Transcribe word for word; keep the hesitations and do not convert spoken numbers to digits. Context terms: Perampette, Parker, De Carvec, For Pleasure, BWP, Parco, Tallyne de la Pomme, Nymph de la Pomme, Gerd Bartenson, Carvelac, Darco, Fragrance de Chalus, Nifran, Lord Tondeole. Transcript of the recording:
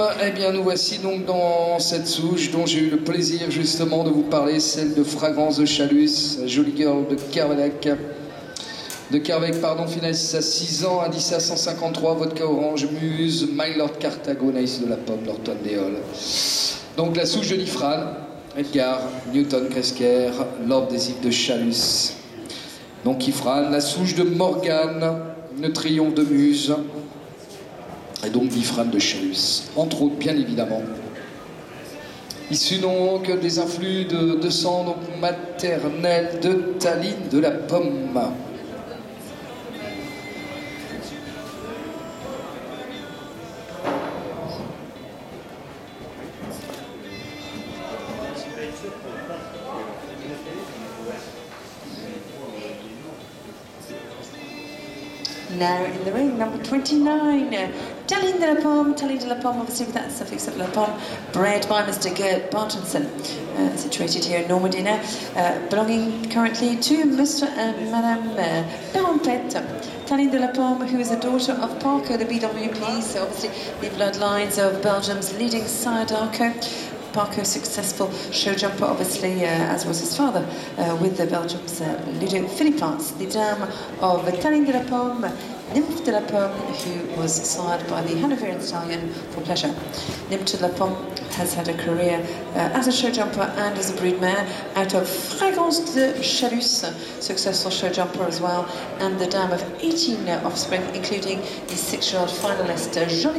Pomme, eh bien nous voici donc dans cette souche dont j'ai eu le plaisir justement de vous parler, celle de Fragrance de Chalus, jolie girl de Carvelac. De Carvec, pardon, finaliste à six ans, indice à cent cinquante-trois, vodka orange, muse, my lord Cartago, naïs de la pomme, Lord Tondeole. Donc la souche de Nifran, Edgar, Newton, Kresker, Lord des îles de Chalus. Donc Nifran, la souche de Morgane, le triomphe de muse, et donc Nifran de Chalus, entre autres, bien évidemment. Issu donc des influx de, de sang donc maternel de Tallyne de la Pomme. Now in the ring, number twenty-nine, Tallyne de la Pomme, Tallyne de la Pomme, obviously with that suffix of la pomme, bred by Mister Gerd Bartenson, uh, situated here in Normandy now, uh, belonging currently to Mister and Madame uh, Perampette. Tallyne de la Pomme, who is a daughter of Parker, the B W P, so obviously the bloodlines of Belgium's leading sire Darco. Parco, successful show jumper, obviously, uh, as was his father, uh, with the Belgium's uh, Ludo Philippans, the dam of Tallyne de la Pomme, Nymph de la Pomme, who was sired by the Hanoverian stallion For Pleasure. Nymph de la Pomme has had a career uh, as a show jumper and as a broodmare out of Fragrance de Chalus, successful show jumper as well, and the dam of eighteen offspring, including the six-year-old finalist, uh, Jean